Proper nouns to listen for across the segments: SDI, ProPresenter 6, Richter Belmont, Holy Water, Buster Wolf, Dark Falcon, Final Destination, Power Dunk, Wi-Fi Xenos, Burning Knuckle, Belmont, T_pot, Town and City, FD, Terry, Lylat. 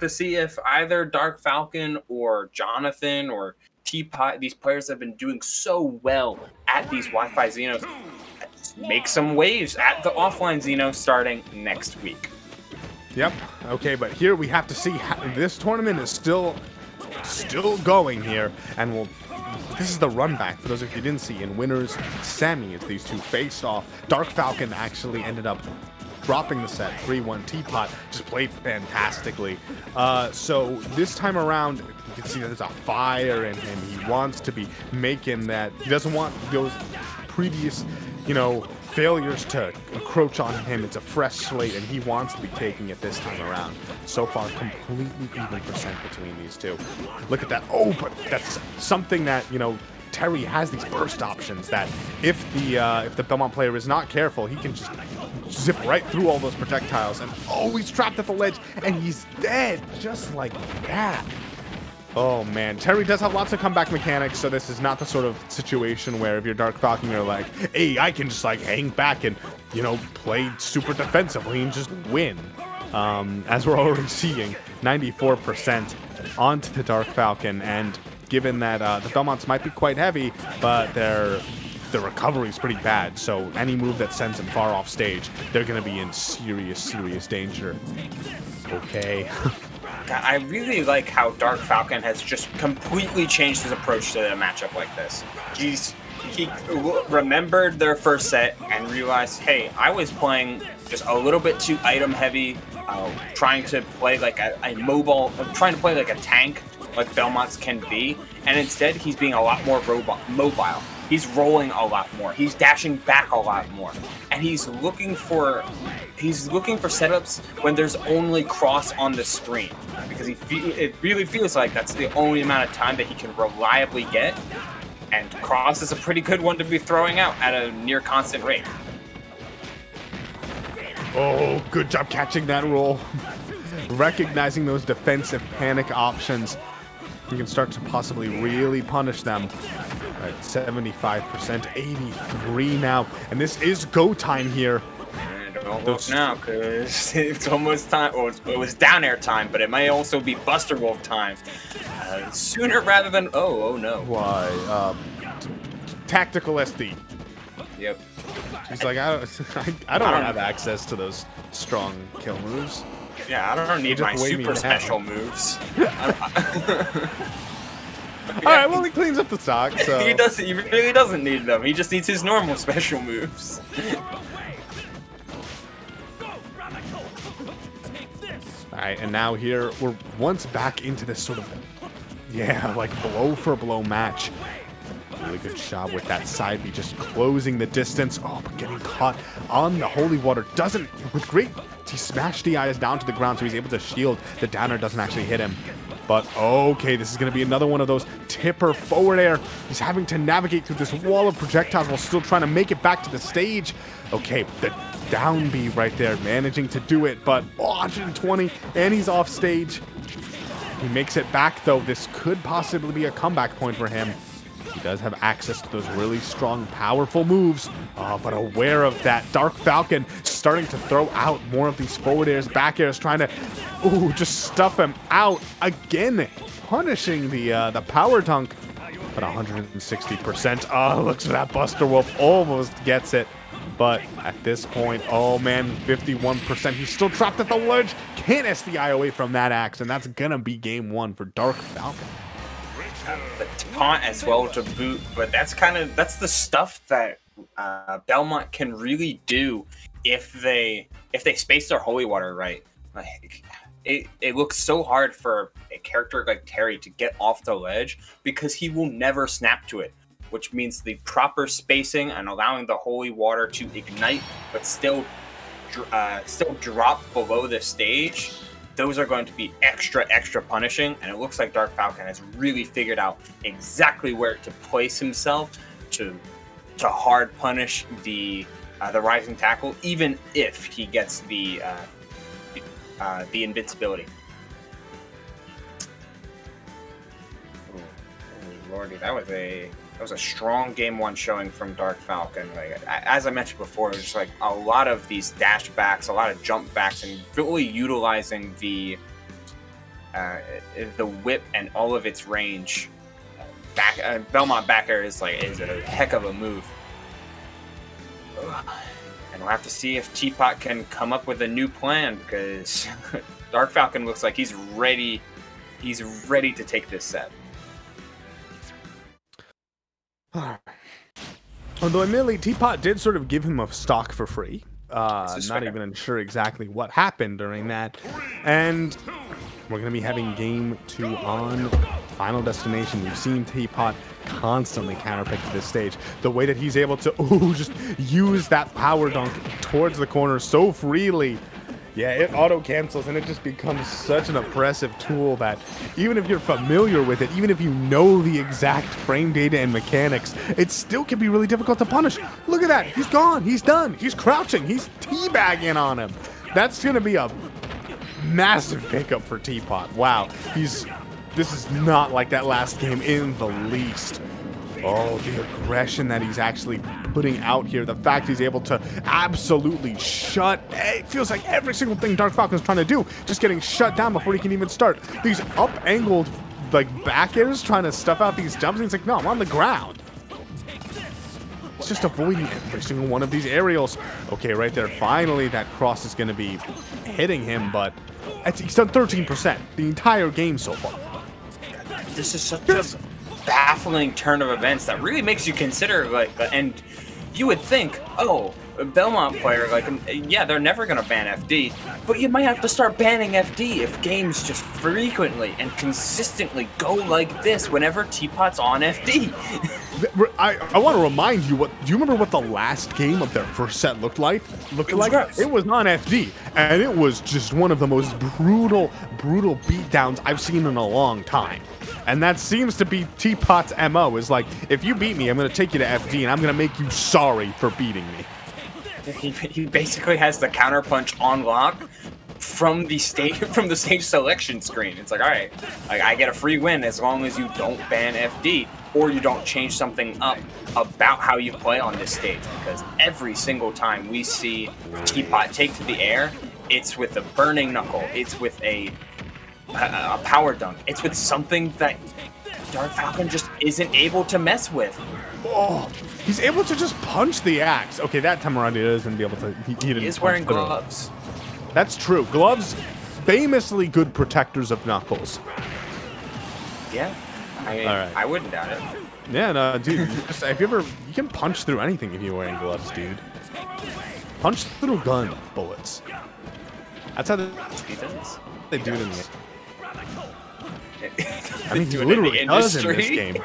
to see if either Dark Falcon or Jonathan or T_pot, these players have been doing so well at these Wi-Fi Xenos, make some waves at the offline Xenos starting next week. Yep. Okay, but here we have to see how this tournament is still going here, and we'll. This is the run back for those of you didn't see. And winners, Sammy, as these two faced off. Dark Falcon actually ended up dropping the set 3-1. T_pot just played fantastically. So this time around, you can see that there's a fire in him. He wants to be making that. He doesn't want those previous, you know, failures to encroach on him. It's a fresh slate, and he wants to be taking it this time around. So far, completely even percent between these two. Look at that. Oh, but that's something that, you know, Terry has these burst options that if the Belmont player is not careful, he can just zip right through all those projectiles. And oh, he's trapped at the ledge, and he's dead just like that. Oh man, Terry does have lots of comeback mechanics, so this is not the sort of situation where if you're Dark Falcon, you're like, hey, I can just like hang back and, you know, play super defensively and just win. As we're already seeing, 94% onto the Dark Falcon, and given that the Belmonts might be quite heavy, but their recovery is pretty bad, so any move that sends them far off stage, they're going to be in serious, serious danger. Okay. I really like how Dark Falcon has just completely changed his approach to a matchup like this. He remembered their first set and realized, hey, I was playing just a little bit too item heavy, trying to play like a mobile, trying to play like a tank, like Belmont's can be, and instead he's being a lot more mobile. He's rolling a lot more. He's dashing back a lot more, and he's looking for setups when there's only cross on the screen, because it really feels like that's the only amount of time that he can reliably get, and cross is a pretty good one to be throwing out at a near constant rate. Oh, good job catching that roll, recognizing those defensive panic options. You can start to possibly really punish them. At 75%, 83 now, and this is go time here. And don't look now, because it's almost time. Well, it was down air time, but it may also be Buster Wolf time. Sooner rather than oh no. Why? Tactical SD. Yep. He's like, I don't have access to those strong kill moves. Yeah, I don't need my super special moves. Yeah. All right, well, he cleans up the stock, so... He really doesn't need them. He just needs his normal special moves. All right, and now here, we're once back into this sort of, yeah, like blow-for-blow match. Really good job with that side B, just closing the distance. Oh, but getting caught on the Holy Water doesn't... With great... He smashed the eyes down to the ground, so he's able to shield. The downer doesn't actually hit him. But okay, this is going to be another one of those tipper forward air. He's having to navigate through this wall of projectiles while still trying to make it back to the stage. Okay, the down B right there, managing to do it, but oh, 120, and he's off stage. He makes it back, though. This could possibly be a comeback point for him. He does have access to those really strong, powerful moves, but aware of that. Dark Falcon starting to throw out more of these forward airs, back airs, trying to... Ooh, just stuff him out again, punishing the power dunk, but 160%. Oh, looks for that Buster Wolf, almost gets it, but at this point, oh man, 51%. He's still trapped at the ledge, can't SDI away from that axe, and that's gonna be game one for Dark Falcon. The taunt as well to boot, but that's the stuff that Belmont can really do if they space their Holy Water right. Like, it looks so hard for a character like Terry to get off the ledge because he will never snap to it, which means the proper spacing and allowing the Holy Water to ignite but still drop below the stage. Those are going to be extra, extra punishing, and it looks like Dark Falcon has really figured out exactly where to place himself to hard punish the rising tackle, even if he gets the invincibility. Ooh, lordy, that was a strong game one showing from Dark Falcon. Like, as I mentioned before, just like a lot of these dash backs, a lot of jump backs, and really utilizing the the whip and all of its range. Belmont back air is a heck of a move. And we'll have to see if T_pot can come up with a new plan, because Dark Falcon looks like he's ready. He's ready to take this set. Although admittedly, T_pot did sort of give him a stock for free. Not even sure exactly what happened during that. And we're going to be having game 2 on Final Destination. You've seen T_pot constantly counterpick to this stage. The way that he's able to just use that power dunk towards the corner so freely. Yeah, it auto-cancels, and it just becomes such an oppressive tool that even if you're familiar with it, even if you know the exact frame data and mechanics, it still can be really difficult to punish. Look at that. He's gone. He's done. He's crouching. He's teabagging on him. That's going to be a massive pickup for T_pot. Wow. This is not like that last game in the least. Oh, the aggression that he's actually putting out here. The fact he's able to absolutely shut. It feels like every single thing Dark Falcon's trying to do, just getting shut down before he can even start. These up-angled, back airs trying to stuff out these jumps. And he's like, no, I'm on the ground. It's just avoiding every single one of these aerials. Okay, right there. Finally, that cross is going to be hitting him, but he's done 13% the entire game so far. This is such a baffling turn of events that really makes you consider, and you would think, oh, a Belmont player, yeah, they're never going to ban FD, but you might have to start banning FD if games just frequently and consistently go like this whenever T_pot's on FD. I want to remind you, do you remember what the last game of their first set looked like? It was not FD, and it was just one of the most brutal beatdowns I've seen in a long time. And that seems to be T_pot's MO, is like, if you beat me, I'm going to take you to FD, and I'm going to make you sorry for beating me. He basically has the counterpunch on lock from the stage selection screen. It's like, all right, I get a free win as long as you don't ban FD, or you don't change something up about how you play on this stage. Because every single time we see T_pot take to the air, it's with a Burning Knuckle, it's with a power dunk. It's with something that Dark Falcon just isn't able to mess with. Oh, he's able to just punch the axe. Okay, that time around he doesn't be able to. He is wearing gloves. That's true. Gloves, famously good protectors of Knuckles. Yeah, I wouldn't doubt it. Yeah, no, dude. You can punch through anything if you're wearing gloves, dude. Punch through gun bullets. That's how they do it in the I mean, he literally does in this game.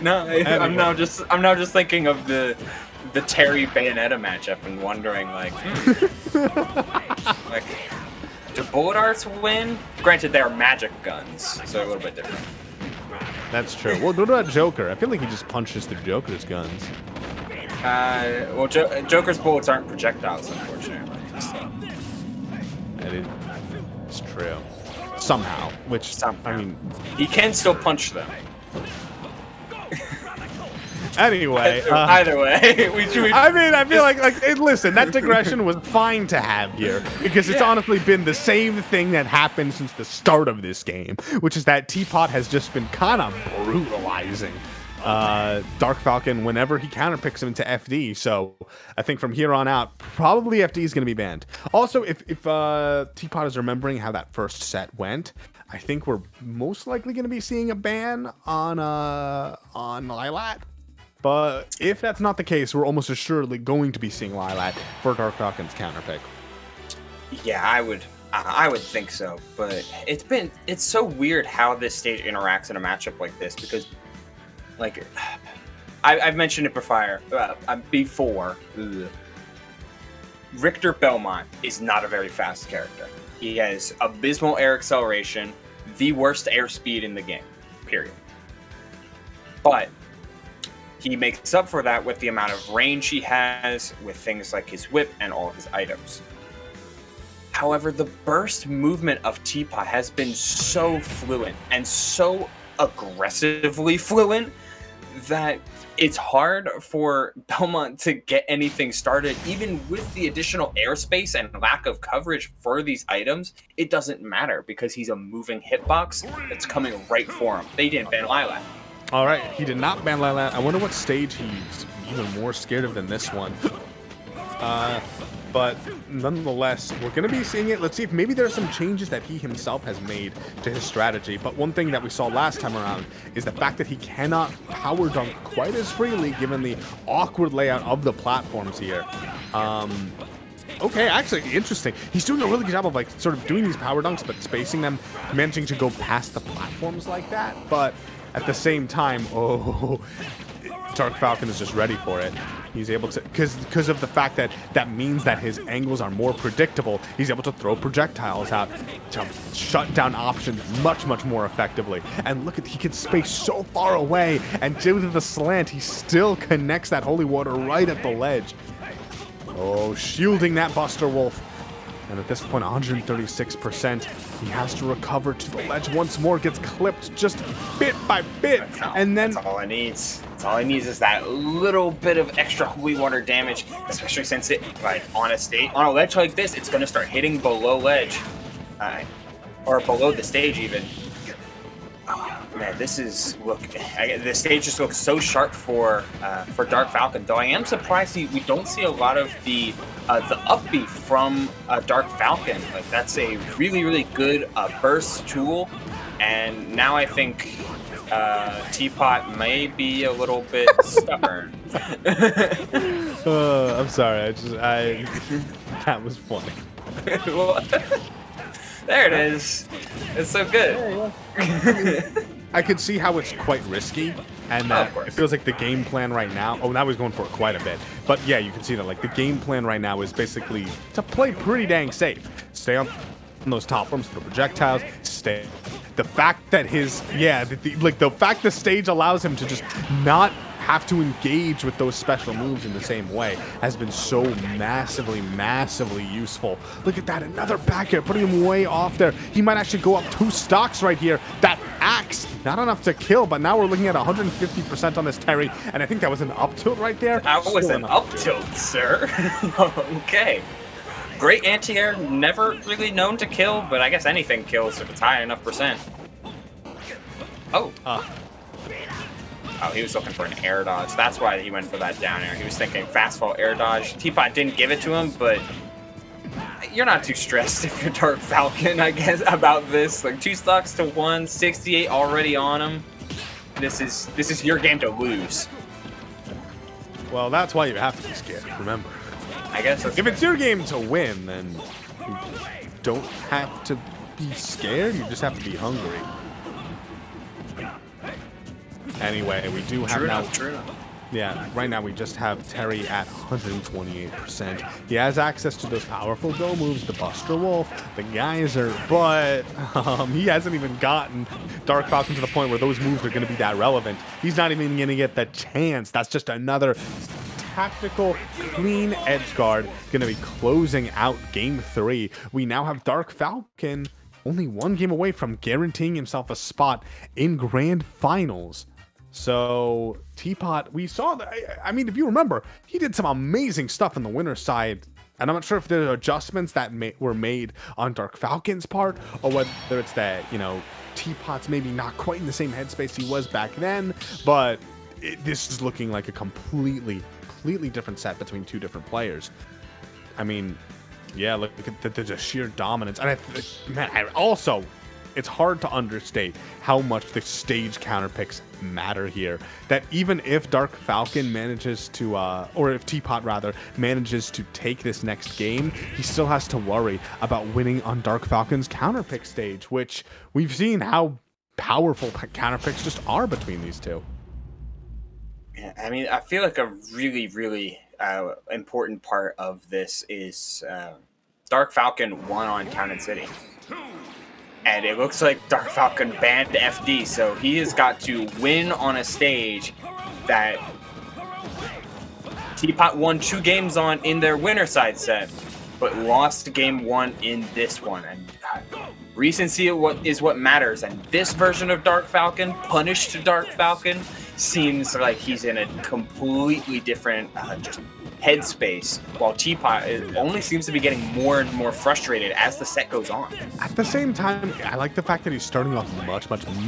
No, I'm now just thinking of the Terry Bayonetta matchup and wondering like do bullet arts win? Granted, they are magic guns, so a little bit different. That's true. Well, what about Joker? I feel like he just punches through Joker's guns. Well, Joker's bullets aren't projectiles, unfortunately. It's true. Somehow. Which, somehow. I mean... He can still punch them. Anyway. Either way. I mean, I feel like listen, that digression was fine to have here. Because it's honestly been the same thing that happened since the start of this game. Which is that T_pot has just been kind of brutalizing Dark Falcon whenever he counterpicks him into FD. So I think from here on out, probably FD is going to be banned. Also, if T_pot is remembering how that first set went, I think we're most likely going to be seeing a ban on Lylat. But if that's not the case, we're almost assuredly going to be seeing Lylat for Dark Falcon's counterpick. Yeah, I would think so. But it's so weird how this stage interacts in a matchup like this, because I've mentioned it before. Richter Belmont is not a very fast character. He has abysmal air acceleration, the worst air speed in the game, period. But he makes up for that with the amount of range he has, with things like his whip and all of his items. However, the burst movement of T_pot has been so fluent and so aggressively fluent that it's hard for Belmont to get anything started. Even with the additional airspace and lack of coverage for these items, it doesn't matter because he's a moving hitbox that's coming right for him. They didn't ban Lylat. All right, he did not ban Lylat. I wonder what stage he's even more scared of than this one. But nonetheless, we're going to be seeing it. Let's see if maybe there are some changes that he himself has made to his strategy. But one thing that we saw last time around is the fact that he cannot power dunk quite as freely given the awkward layout of the platforms here. Okay, actually, interesting. He's doing a really good job of like sort of doing these power dunks, but spacing them, managing to go past the platforms like that. But at the same time, oh, Dark Falcon is just ready for it. He's able to, because of the fact that that means that his angles are more predictable, he's able to throw projectiles out to shut down options much more effectively. And look at, he can space so far away, and due to the slant, he still connects that Holy Water right at the ledge. Oh, shielding that Buster Wolf. And at this point, 136%, he has to recover to the ledge once more, gets clipped just bit by bit, and then... That's all it needs. That's all it needs is that little bit of extra Holy Water damage, especially since it, like, on a ledge like this, it's going to start hitting below ledge. Or below the stage, even. Oh, man, this is... Look, the stage just looks so sharp for Dark Falcon, though I am surprised we don't see a lot of the upbeat from Dark Falcon. Like, that's a really good burst tool, and now I think T_pot may be a little bit stubborn. I'm sorry, I that was funny. Well, there it is. It's so good. I could see how it's quite risky. And it feels like the game plan right now... Oh, now he's going for it quite a bit. But yeah, you can see that like the game plan right now is basically to play pretty dang safe. Stay on those top rooms for the projectiles. Stay... The fact that his... Yeah, the fact the stage allows him to just not have to engage with those special moves in the same way has been so massively useful. Look at that, another back air, putting him way off there. He might actually go up 2 stocks right here. That axe, not enough to kill, but now we're looking at 150% on this Terry, and I think that was an up tilt right there. That was an up tilt, sir. Okay. Great anti-air, never really known to kill, but I guess anything kills if it's high enough percent. Oh. Oh, he was looking for an air dodge. That's why he went for that down air. He was thinking fastfall air dodge. T_pot didn't give it to him, but you're not too stressed if you're Dark Falcon, I guess, about this. Like 2 stocks to 1, 68 already on him. This is your game to lose. Well, that's why you have to be scared. Remember, I guess that's if it's your game to win, then you don't have to be scared. You just have to be hungry. Anyway, we do have now. Yeah, right now we just have Terry at 128%. He has access to those powerful go moves, the Buster Wolf, the Geyser, but he hasn't even gotten Dark Falcon to the point where those moves are going to be that relevant. He's not even going to get the chance. That's just another tactical, clean edge guard going to be closing out Game 3. We now have Dark Falcon only 1 game away from guaranteeing himself a spot in Grand Finals. So T_pot, we saw that, I mean, if you remember, he did some amazing stuff on the winner's side, and I'm not sure if there are adjustments that were made on Dark Falcon's part, or whether it's that, you know, T_pot's maybe not quite in the same headspace he was back then, but this is looking like a completely different set between 2 different players. I mean, yeah, look at the sheer dominance. And man, it's hard to understate how much the stage counter picks matter here. That even if Dark Falcon manages to, or if T_pot rather, manages to take this next game, he still has to worry about winning on Dark Falcon's counter pick stage, which we've seen how powerful counter picks just are between these two. Yeah, I mean, I feel like a really important part of this is Dark Falcon won on Town and City. And it looks like Dark Falcon banned FD, so he has got to win on a stage that T_pot won 2 games on in their winner side set, but lost Game 1 in this one. And recency is what matters, and this version of Dark Falcon punished Dark Falcon seems like he's in a completely different just headspace, while T_pot only seems to be getting more and more frustrated as the set goes on. At the same time, I like the fact that he's starting off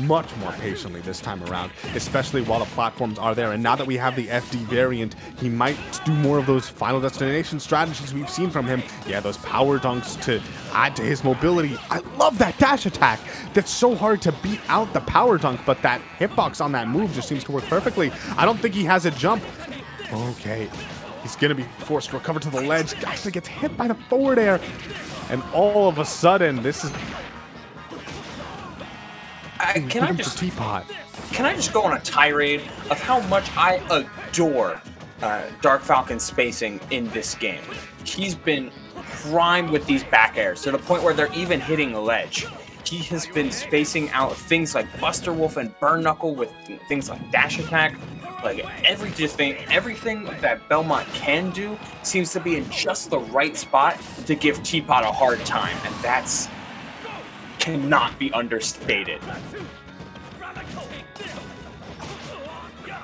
much more patiently this time around, especially while the platforms are there. And now that we have the FD variant, he might do more of those Final Destination strategies we've seen from him. Yeah, those power dunks to add to his mobility. I love that dash attack. That's so hard to beat out the power dunk, but that hitbox on that move just seems to work perfectly. I don't think he has a jump. Okay. He's going to be forced to recover to the ledge. Actually gets hit by the forward air. And all of a sudden, this is... Can I just go on a tirade of how much I adore Dark Falcon's spacing in this game? He's been primed with these back airs to the point where they're even hitting a ledge. He has been spacing out things like Buster Wolf and Burning Knuckle with things like dash attack. Like everything that Belmont can do seems to be in just the right spot to give T_pot a hard time, and that's cannot be understated.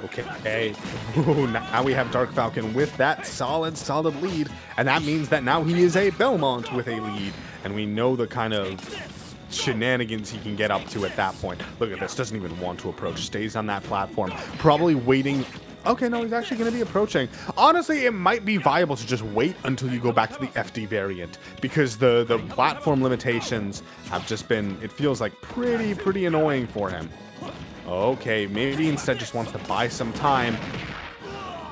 Okay, hey. Ooh, now we have Dark Falcon with that solid lead, and that means that now he is a Belmont with a lead, and we know the kind of shenanigans he can get up to at that point. Look at this, doesn't even want to approach, stays on that platform, probably waiting. Okay, no, he's actually going to be approaching. Honestly, it might be viable to just wait until you go back to the FD variant, because the platform limitations have just been, it feels like, pretty annoying for him. Okay, maybe instead just wants to buy some time.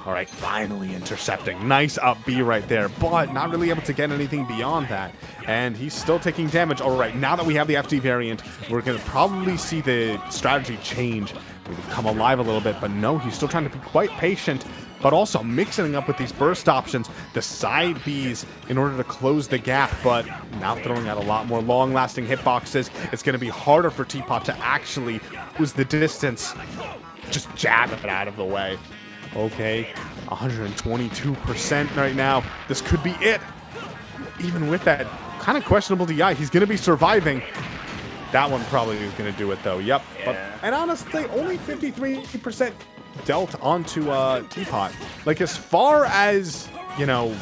All right, finally intercepting. Nice up B right there, but not really able to get anything beyond that. And he's still taking damage. All right, now that we have the FD variant, we're going to probably see the strategy change. Maybe come alive a little bit, but no, he's still trying to be quite patient, but also mixing up with these burst options, the side Bs, in order to close the gap, but now throwing out a lot more long-lasting hitboxes. It's going to be harder for T_pot to actually lose the distance. Just jab it out of the way. Okay, 122% right now. This could be it. Even with that kind of questionable DI, he's going to be surviving. That one probably is going to do it, though. Yep. Yeah. But, and honestly, only 53% dealt onto T_pot. Like, as far as, you know,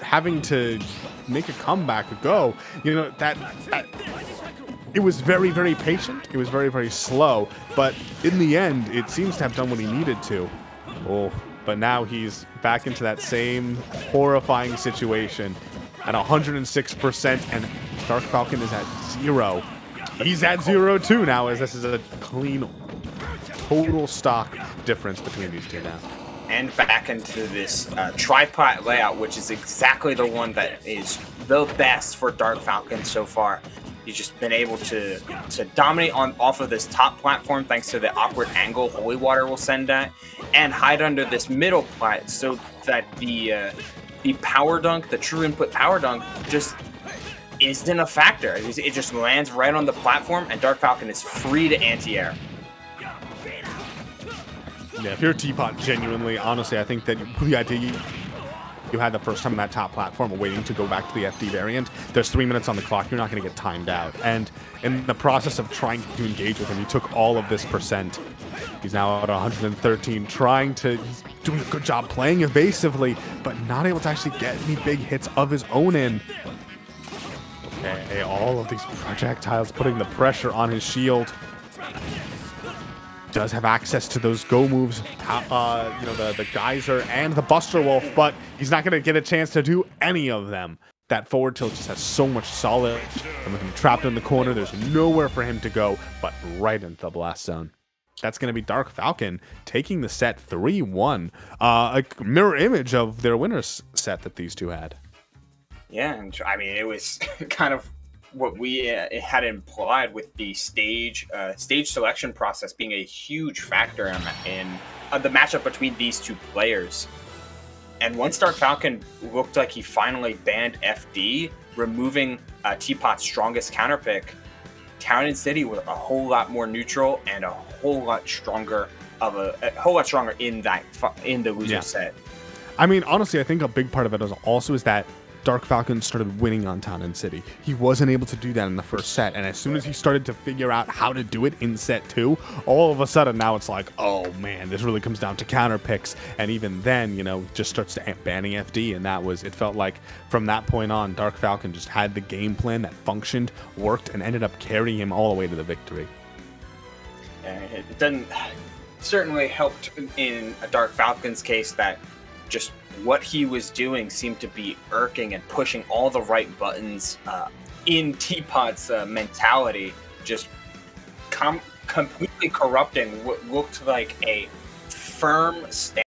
having to make a comeback go, you know, that it was very patient. It was very slow. But in the end, it seems to have done what he needed to. Oh, but now he's back into that same horrifying situation at 106%, and Dark Falcon is at 0. He's at 0 too now, as this is a clean total stock difference between these two now. And back into this tripod layout, which is exactly the one that is the best for Dark Falcon so far. He's just been able to dominate off of this top platform thanks to the awkward angle Holy Water will send at, and hide under this middle plat so that the power dunk, the true input power dunk, just isn't a factor. It just lands right on the platform, and Dark Falcon is free to anti-air. Yeah, if you're T_pot, genuinely, honestly, I think that the idea you had the first time on that top platform waiting to go back to the FD variant. There's 3 minutes on the clock. You're not going to get timed out. And in the process of trying to engage with him, he took all of this percent. He's now at 113, he's doing a good job playing evasively, but not able to actually get any big hits of his own in. Okay, all of these projectiles putting the pressure on his shield. Does have access to those go moves, you know, the geyser and the Buster Wolf, but he's not going to get a chance to do any of them. That forward tilt just has so much solid, and with him trapped in the corner, there's nowhere for him to go but right into the blast zone. That's going to be Dark Falcon taking the set 3-1, a mirror image of their winner's set that these two had. Yeah, and I mean, it was kind of what we had implied with the stage selection process being a huge factor in the matchup between these two players. And once Dark Falcon looked like he finally banned FD, removing T_pot's strongest counterpick, Town and City were a whole lot more neutral and a whole lot stronger in the losing set. I mean, honestly, I think a big part of it is also that Dark Falcon started winning on Town and City. He wasn't able to do that in the first set, and as soon as he started to figure out how to do it in set two, all of a sudden now it's like, oh man, this really comes down to counter picks. And even then, you know, just starts to banning FD, and that was, it felt like from that point on, Dark Falcon just had the game plan that functioned, worked, and ended up carrying him all the way to the victory. It doesn't certainly helped in Dark Falcon's case that just what he was doing seemed to be irking and pushing all the right buttons in T_pot's mentality, just completely corrupting what looked like a firm stance.